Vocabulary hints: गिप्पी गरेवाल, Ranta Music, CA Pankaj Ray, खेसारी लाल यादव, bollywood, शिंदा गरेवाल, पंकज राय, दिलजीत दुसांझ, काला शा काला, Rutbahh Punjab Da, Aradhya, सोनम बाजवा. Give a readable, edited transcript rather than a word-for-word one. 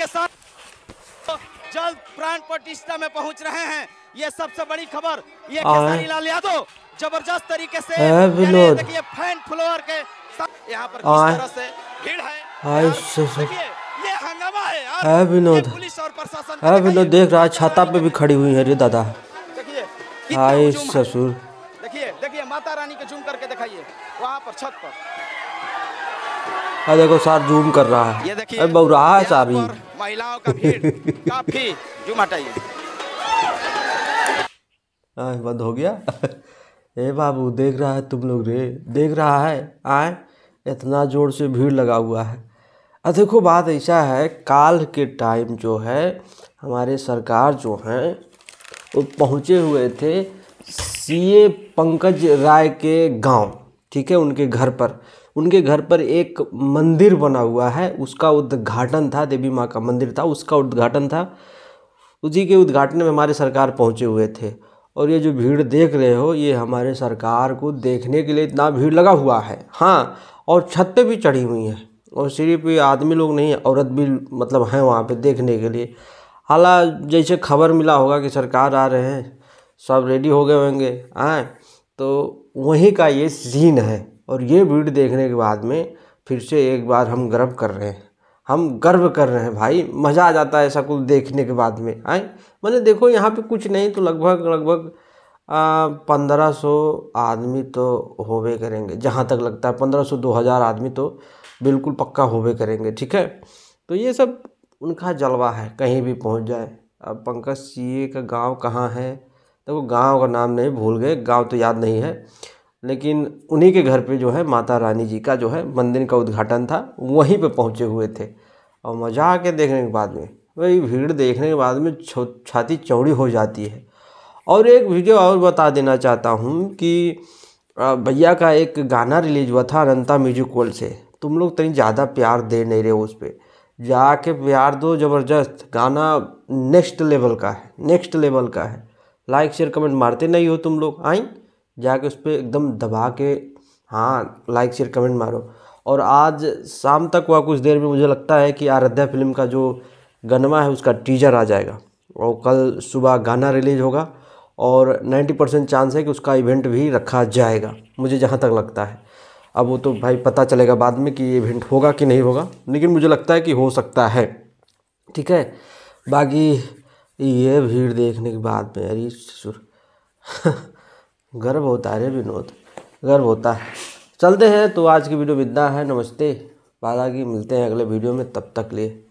के साथ जल्द प्राण प्रतिष्ठा में पहुंच रहे हैं। ये सबसे बड़ी खबर, ये खेसारी लाल यादव जबरदस्त तरीके से देखिए फैन फ्लोअर के साथ यहाँ पर किस तरह से भीड़ है, ये हंगामा है। विनोद पुलिस और प्रशासन विनोद देख रहा है, छाता पे भी खड़ी हुई है रे दादा। देखिए ससुर, देखिए देखिए माता रानी के जूम करके दिखाइए वहाँ पर छत पर। हाँ देखो सार जूम कर रहा है, ये देखिए बहु रहा है सारी महिलाओं का भीड़ काफी। जूम हटाइए। हाँ बंद हो गया। हे बाबू देख रहा है, तुम लोग रे देख रहा है, आए इतना जोर से भीड़ लगा हुआ है। अब देखो बात ऐसा है, काल के टाइम जो है हमारे सरकार जो है वो पहुँचे हुए थे सीए पंकज राय के गांव, ठीक है, उनके घर पर। उनके घर पर एक मंदिर बना हुआ है, उसका उद्घाटन था, देवी माँ का मंदिर था, उसका उद्घाटन था। उसी के उद्घाटन में हमारे सरकार पहुँचे हुए थे। और ये जो भीड़ देख रहे हो, ये हमारे सरकार को देखने के लिए इतना भीड़ लगा हुआ है। हाँ, और छत पे भी चढ़ी हुई है, और सिर्फ आदमी लोग नहीं, औरत भी मतलब हैं वहाँ पर देखने के लिए। हालांकि जैसे खबर मिला होगा कि सरकार आ रहे हैं, सब रेडी हो गए होंगे, आए तो वहीं का ये सीन है। और ये भीड़ देखने के बाद में फिर से एक बार हम गर्व कर रहे हैं, हम गर्व कर रहे हैं भाई। मज़ा आ जाता है ऐसा कुछ देखने के बाद में। आए मैंने देखो यहाँ पे कुछ नहीं तो लगभग 1500 आदमी तो होवे करेंगे, जहाँ तक लगता है 1500-2000 आदमी तो बिल्कुल पक्का होवे करेंगे, ठीक है। तो ये सब उनका जलवा है, कहीं भी पहुँच जाए। अब पंकज सीए का गाँव कहाँ है, देखो गाँव का नाम नहीं भूल गए, गाँव तो याद नहीं है, लेकिन उन्हीं के घर पे जो है माता रानी जी का जो है मंदिर का उद्घाटन था, वहीं पे पहुँचे हुए थे। और मज़ा आके देखने के बाद में, वही भीड़ देखने के बाद में छाती चौड़ी हो जाती है। और एक वीडियो और बता देना चाहता हूँ कि भैया का एक गाना रिलीज हुआ था रंता म्यूजिक वर्ल्ड से। तुम लोग इतनी ज़्यादा प्यार दे नहीं रहे हो, उस पर जाके प्यार दो, ज़बरदस्त गाना नेक्स्ट लेवल का है, नेक्स्ट लेवल का है। लाइक शेयर कमेंट मारते नहीं हो तुम लोग, आई जाके उस पर एकदम दबा के हाँ लाइक शेयर कमेंट मारो। और आज शाम तक वह कुछ देर में मुझे लगता है कि आराध्या फिल्म का जो गनमा है उसका टीजर आ जाएगा, और कल सुबह गाना रिलीज होगा, और 90% चांस है कि उसका इवेंट भी रखा जाएगा, मुझे जहाँ तक लगता है। अब वो तो भाई पता चलेगा बाद में कि ये इवेंट होगा कि नहीं होगा, लेकिन मुझे लगता है कि हो सकता है, ठीक है। बाकी ये भीड़ देखने के बाद में अरे ससुर गर्व होता है रे विनोद, गर्व होता है। चलते हैं, तो आज की वीडियो में इतना है। नमस्ते बाला की, मिलते हैं अगले वीडियो में, तब तक लिए।